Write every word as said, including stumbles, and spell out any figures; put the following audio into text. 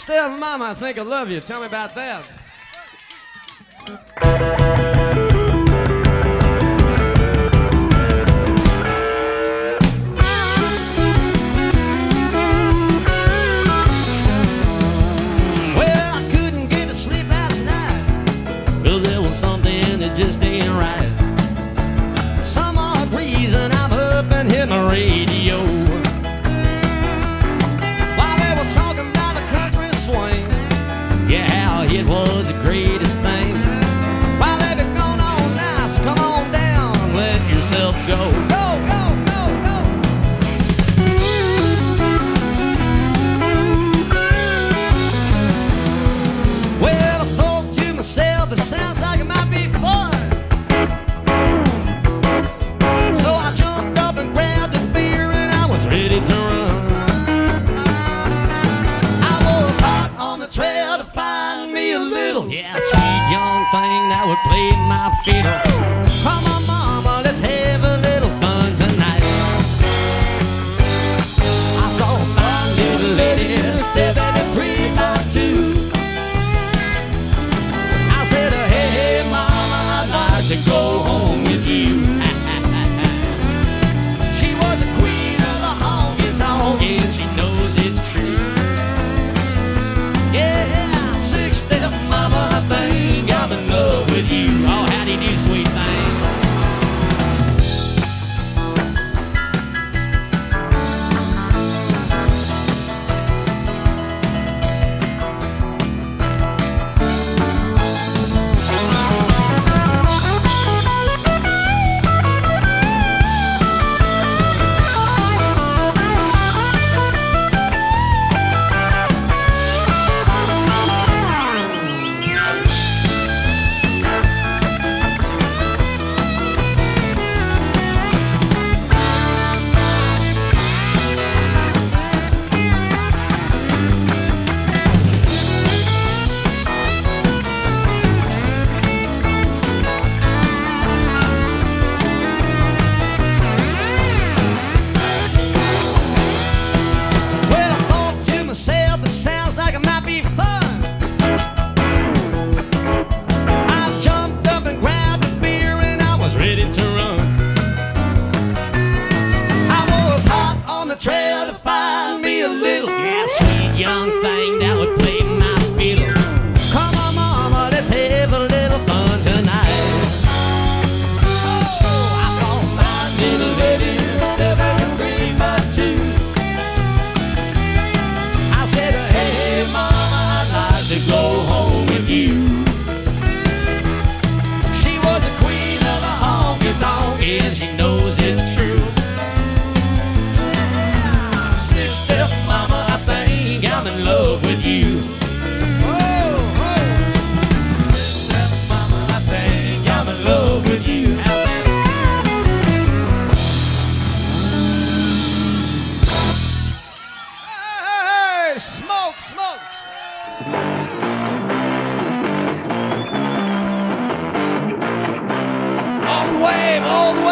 Steph, Mama, I think I love you. Tell me about that. Well, I couldn't get to sleep last night. Well, there was something that just ain't right. For some odd reason, I'm up and hitting the radio. It was the greatest thing. While they've been gone all night, so come on down, let yourself go. Go, go, go, go. Well, I thought to myself, it sounds like it might be fun. So I jumped up and grabbed a beer and I was ready to run. I was hot on the trail to find, yeah, sweet young thing that would play my fiddle. Come on, Mama, let's have a little fun tonight. I saw a fine little lady stepping at three by two. I said, hey, Mama, I'd like to go home with you. She was the queen of the honky tonk, and she knows it's true. Yeah. Mama, I think I'm in love with you. Oh, how do you do, sweet thing? Old way, old way.